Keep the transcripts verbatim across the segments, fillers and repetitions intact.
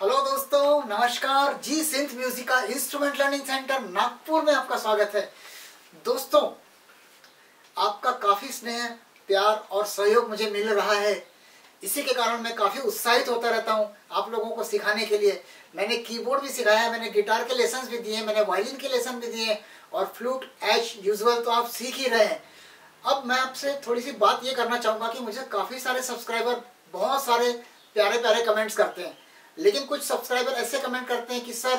Hello दोस्तों, नमस्कार जी। सिंथ म्यूजिक का इंस्ट्रूमेंट लर्निंग सेंटर नागपुर में आपका स्वागत है। दोस्तों, आपका काफी स्नेह, प्यार और सहयोग मुझे मिल रहा है, इसी के कारण मैं काफी उत्साहित होता रहता हूं आप लोगों को सिखाने के लिए। मैंने कीबोर्ड भी सिखाया, मैंने गिटार के लेसन भी दिए, मैंने वायलिन के लेसन भी दिए और फ्लूट एज यूजुअल तो आप सीख ही रहे हैं। अब मैं आपसे थोड़ी सी बात ये करना चाहूँगा कि मुझे काफ़ी सारे सब्सक्राइबर बहुत सारे प्यारे प्यारे कमेंट्स करते हैं, लेकिन कुछ सब्सक्राइबर ऐसे कमेंट करते हैं कि सर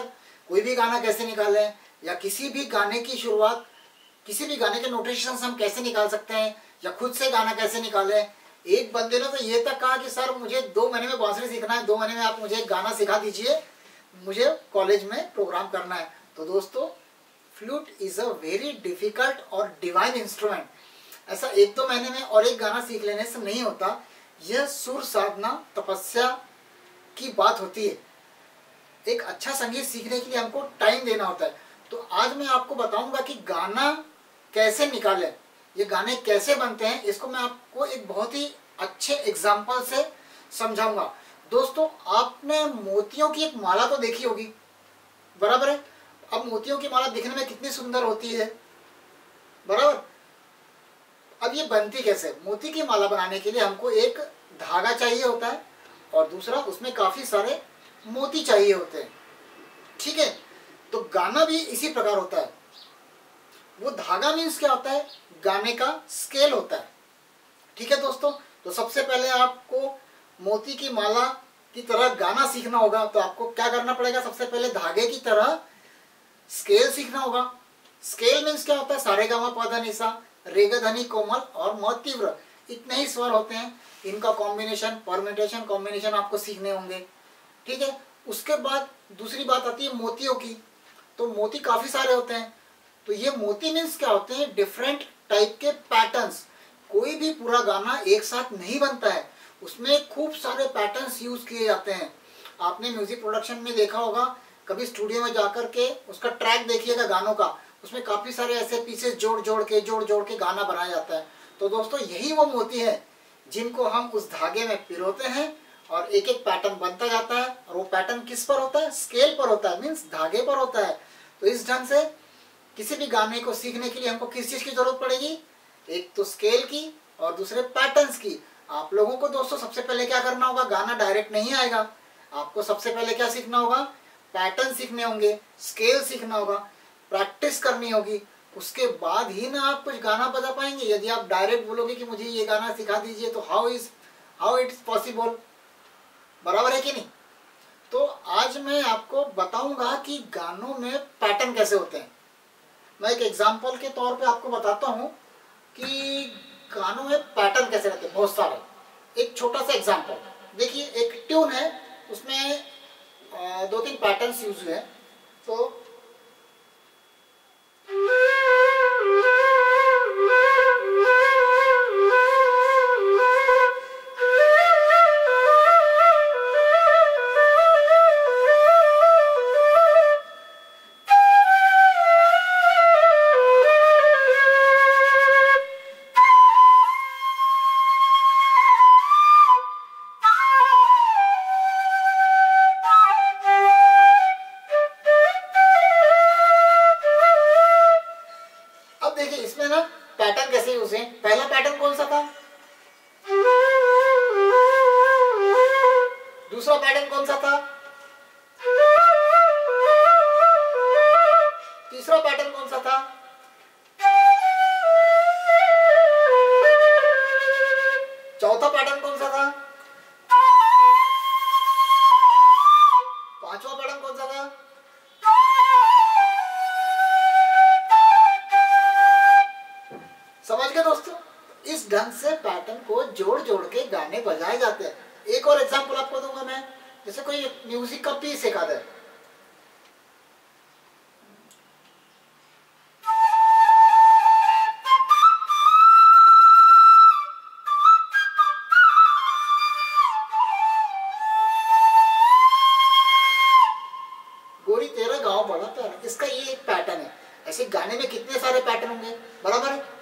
कोई भी गाना कैसे निकालें, या किसी भी गाने की शुरुआत, किसी भी गाने के नोटेशंस हम कैसे निकाल सकते हैं, या खुद से गाना कैसे निकालें। एक बंदे ने तो ये तक कहा कि सर मुझे दो महीने में बांसुरी सीखना है, दो महीने में आप मुझे गाना सिखा दीजिए, मुझे कॉलेज में प्रोग्राम करना है। तो दोस्तों, flute is a very difficult और डिवाइन इंस्ट्रूमेंट। ऐसा एक दो महीने में और एक गाना सीख लेने से नहीं होता, यह सुर साधना तपस्या की बात होती है। एक अच्छा संगीत सीखने के लिए हमको टाइम देना होता है। तो आज मैं आपको बताऊंगा कि गाना कैसे निकालें, ये गाने कैसे बनते हैं, इसको मैं आपको एक बहुत ही अच्छे एग्जाम्पल से समझाऊंगा। दोस्तों, आपने मोतियों की एक माला तो देखी होगी, बराबर है? अब मोतियों की माला दिखने में कितनी सुंदर होती है, बराबर। अब ये बनती कैसे? मोती की माला बनाने के लिए हमको एक धागा चाहिए होता है और दूसरा उसमें काफी सारे मोती चाहिए होते हैं, ठीक है? तो गाना भी इसी प्रकार होता है। वो धागा मीन्स क्या होता है? गाने का स्केल होता है, ठीक है दोस्तों? तो सबसे पहले आपको मोती की माला की तरह गाना सीखना होगा। तो आपको क्या करना पड़ेगा? सबसे पहले धागे की तरह स्केल सीखना होगा। स्केल मीन्स क्या होता है? सारेगामा पधा निसा, रेगा धनी कोमल और म तीव्र, इतने ही स्वर होते हैं। इनका कॉम्बिनेशन, परम्यूटेशन, कॉम्बिनेशन आपको सीखने होंगे, ठीक है? उसके बाद दूसरी बात आती है मोतियों की। तो मोती काफ़ी सारे होते हैं। तो ये मोती मीन्स क्या होते हैं? डिफरेंट टाइप के पैटर्न्स। कोई भी पूरा गाना एक साथ नहीं बनता है, उसमें खूब सारे पैटर्न्स यूज किए जाते हैं। आपने म्यूजिक प्रोडक्शन में देखा होगा, कभी स्टूडियो में जाकर के उसका ट्रैक देखिएगा गानों का, उसमें काफ़ी सारे ऐसे पीसेस जोड़ जोड़ के जोड़ जोड़ के गाना बनाया जाता है। तो दोस्तों, यही वो मोती है जिनको हम उस धागे में पिरोते हैं और एक एक पैटर्न बनता जाता है। और वो पैटर्न किस पर होता है? स्केल पर होता है, मीन्स धागे पर होता है। तो इस ढंग से किसी भी गाने को सीखने के लिए हमको किस चीज़ की जरूरत पड़ेगी? एक तो स्केल की और दूसरे पैटर्न्स की। आप लोगों को दोस्तों सबसे पहले क्या करना होगा? गाना डायरेक्ट नहीं आएगा, आपको सबसे पहले क्या सीखना होगा? पैटर्न सीखने होंगे, स्केल सीखना होगा, प्रैक्टिस करनी होगी, उसके बाद ही ना आप कुछ गाना बजा पाएंगे। यदि आप डायरेक्ट बोलोगे कि मुझे ये गाना सिखा दीजिए, तो how is how it's possible, बराबर है कि नहीं? तो आज मैं आपको बताऊंगा कि गानों में पैटर्न कैसे होते हैं। मैं एक एग्जांपल के तौर पे आपको बताता हूँ कि गानों में पैटर्न कैसे रहते हैं, बहुत सारे। एक छोटा सा एग्जाम्पल देखिए, एक ट्यून है, उसमें दो तीन पैटर्न यूज हुए हैं। तो इसमें ना पैटर्न कैसे यूज है? पहला पैटर्न कौन सा था? दूसरा पैटर्न कौन सा था? तीसरा पैटर्न कौन सा था? चौथा पैटर्न कौन सा था? पांचवा पैटर्न कौन सा था? समझ गए दोस्तों? इस ढंग से पैटर्न को जोड़ जोड़ के गाने बजाए जाते हैं। एक और एग्जांपल आपको दूंगा मैं। जैसे कोई म्यूजिक का पीस सिखा दे, गोरी तेरा गाँव बड़ा तेरा, इसका ये एक पैटर्न है। ऐसे गाने में कितने सारे पैटर्न होंगे, बराबर है?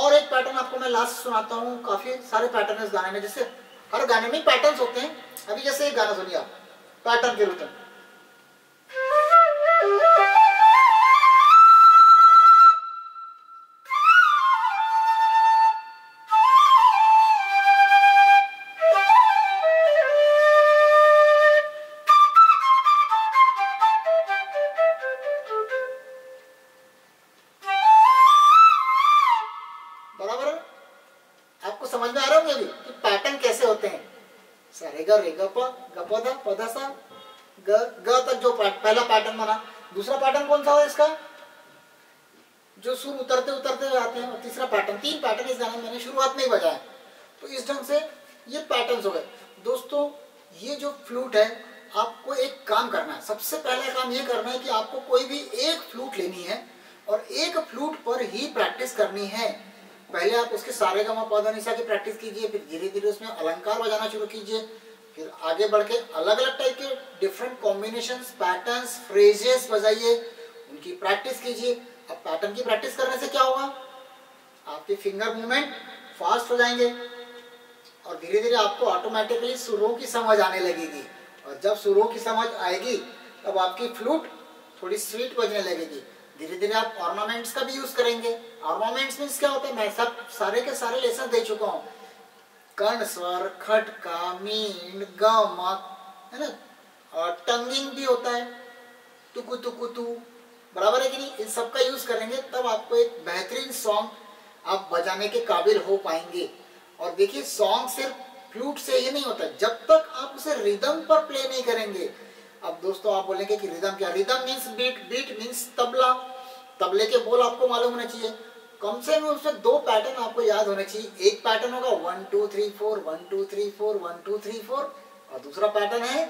और एक पैटर्न आपको मैं लास्ट सुनाता हूँ। काफी सारे पैटर्न इस गाने में, जैसे हर गाने में पैटर्न्स होते हैं। अभी जैसे एक गाना सुनिए आप। पैटर्न के रूप में। समझ में आ रहा होगा कि पैटर्न कैसे होते हैं। सारेगा रेगा प गपदा पदा सा ग ग तक जो पहला पैटर्न बना, दूसरा पैटर्न कौन सा है इसका, जो सुर उतरते उतरते आते हैं, और तीसरा पैटर्न। तीन पैटर्न इस गाने में मैंने शुरुआत में ही बजाया। तो इस ढंग से ये पैटर्न्स हो गए। दोस्तों ये जो फ्लूट है, आपको एक काम करना है। सबसे पहला काम ये करना है कि आपको कोई भी एक फ्लूट लेनी है और एक फ्लूट पर ही प्रैक्टिस करनी है। पहले आप उसके सारे गमा पदा निशा की प्रैक्टिस कीजिए, फिर धीरे धीरे उसमें अलंकार बजाना शुरू कीजिए, फिर आगे बढ़ के अलग अलग टाइप के डिफरेंट कॉम्बिनेशंस, पैटर्न्स, फ्रेजेस बजाइए, उनकी प्रैक्टिस कीजिए। अब पैटर्न की प्रैक्टिस करने से क्या होगा, आपके फिंगर मूवमेंट फास्ट हो जाएंगे और धीरे धीरे आपको ऑटोमेटिकली सुरों की समझ आने लगेगी। और जब सुरों की समझ आएगी तब आपकी फ्लूट थोड़ी स्वीट बजने लगेगी। धीरे धीरे आप ऑर्नामेंट्स का भी यूज करेंगे। ऑर्नामेंट्स में क्या होता है, मैं सब सारे के सारे लेसन दे चुका हूँ। कर्ण स्वर, खटका, मीन, गमा, है ना, और टंगिंग भी होता है, टुकु टुकु टू, बराबर है कि नहीं। इन सब का यूज करेंगे तब आपको एक बेहतरीन सॉन्ग आप बजाने के काबिल हो पाएंगे। और देखिए सॉन्ग सिर्फ फ्लूट से ही नहीं होता, जब तक आप उसे रिदम पर प्ले नहीं करेंगे। अब दोस्तों आप बोलेंगे कि रिदम क्या, rhythm means beat, beat means tabla, तबले के बोल आपको मालूम होना चाहिए। कम से कम उसमें दो पैटर्न आपको याद होने चाहिए। एक पैटर्न होगा one two three four, one two three four, one two three four, और दूसरा पैटर्न है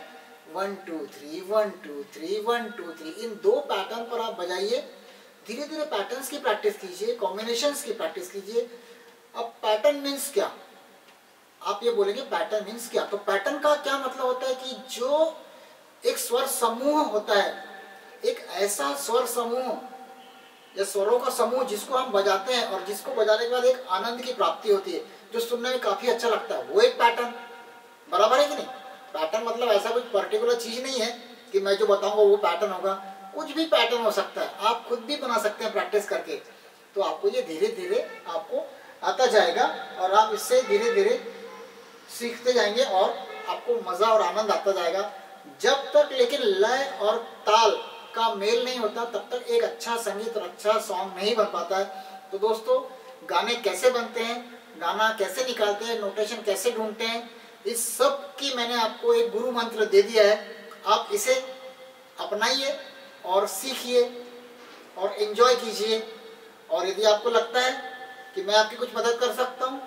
one two three, one two three, one two three. इन दो पैटर्न पर आप बजाइए, धीरे धीरे पैटर्न की प्रैक्टिस कीजिए, कॉम्बिनेशन की प्रैक्टिस कीजिए। अब पैटर्न मीन्स क्या, आप ये बोलेंगे पैटर्न मीन्स क्या। तो पैटर्न का क्या मतलब होता है कि जो एक स्वर समूह होता है, एक ऐसा स्वर समूह या स्वरों का समूह जिसको हम बजाते हैं और जिसको बजाने के बाद एक आनंद की प्राप्ति होती है, जो सुनने में काफी अच्छा लगता है, वो एक पैटर्न, बराबर है कि नहीं। पैटर्न मतलब ऐसा कुछ पर्टिकुलर चीज नहीं है कि मैं जो बताऊंगा वो पैटर्न होगा, कुछ भी पैटर्न हो सकता है, आप खुद भी बना सकते हैं प्रैक्टिस करके। तो आपको ये धीरे धीरे आपको आता जाएगा और आप इससे धीरे धीरे सीखते जाएंगे और आपको मजा और आनंद आता जाएगा। जब तक लेकिन लय और ताल का मेल नहीं होता तब तक एक अच्छा संगीत और अच्छा सॉन्ग नहीं बन पाता है। तो दोस्तों गाने कैसे बनते हैं, गाना कैसे निकालते हैं, नोटेशन कैसे ढूंढते हैं, इस सब की मैंने आपको एक गुरु मंत्र दे दिया है। आप इसे अपनाइए और सीखिए और एंजॉय कीजिए। और यदि आपको लगता है कि मैं आपकी कुछ मदद कर सकता हूँ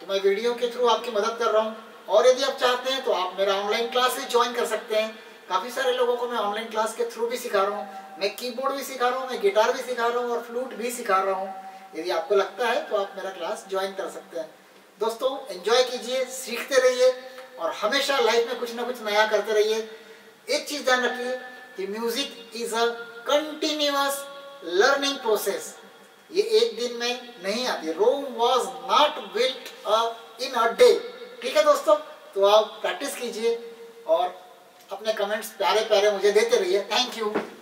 तो मैं वीडियो के थ्रू आपकी मदद कर रहा हूँ। और यदि आप चाहते हैं तो आप मेरा ऑनलाइन क्लास भी ज्वाइन कर सकते हैं। काफ़ी सारे लोगों को मैं ऑनलाइन क्लास के थ्रू भी सिखा रहा हूँ, मैं कीबोर्ड भी सिखा रहा हूँ, मैं गिटार भी सिखा रहा हूँ और फ्लूट भी सिखा रहा हूँ। यदि आपको लगता है तो आप मेरा क्लास ज्वाइन कर सकते हैं। दोस्तों एंजॉय कीजिए, सीखते रहिए और हमेशा लाइफ में कुछ ना कुछ नया करते रहिए। एक चीज़ ध्यान रखिए कि music is a continuous learning process. ये एक दिन में नहीं आती। Rome was not built in a day. ठीक है दोस्तों, तो आप प्रैक्टिस कीजिए और अपने कमेंट्स प्यारे प्यारे मुझे देते रहिए। Thank you.